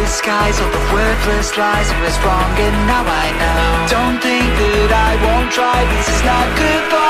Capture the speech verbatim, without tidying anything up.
disguise all the worthless lies. It was wrong and now I know. Don't think that I won't try. This is not goodbye.